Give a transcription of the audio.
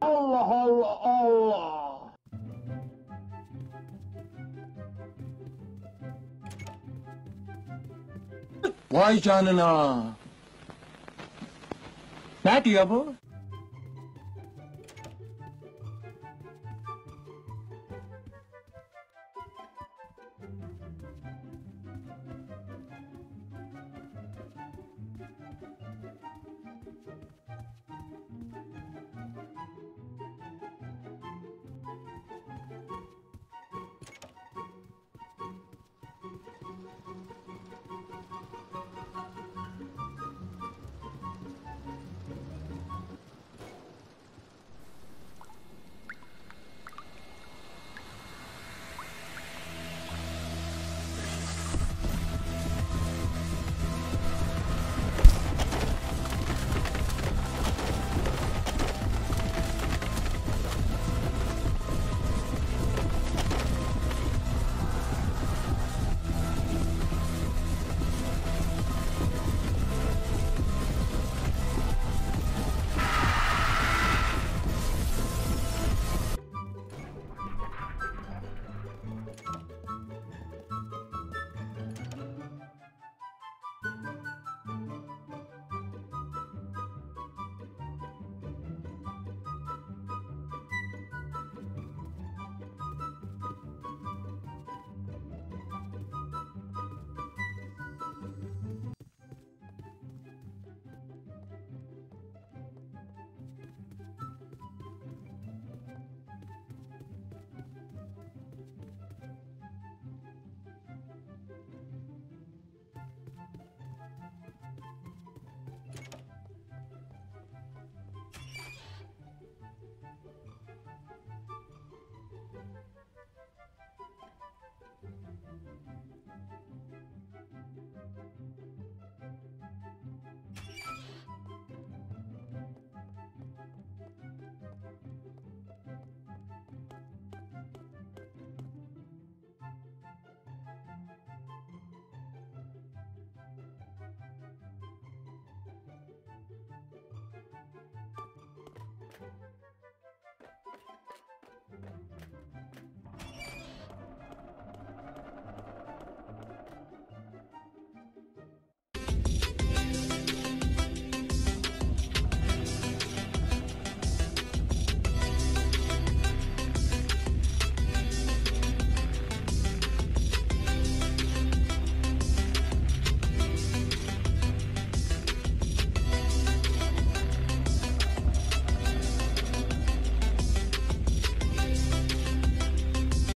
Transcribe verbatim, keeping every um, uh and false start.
Allah Allah Allah. Vay canına. Ne diyor bu?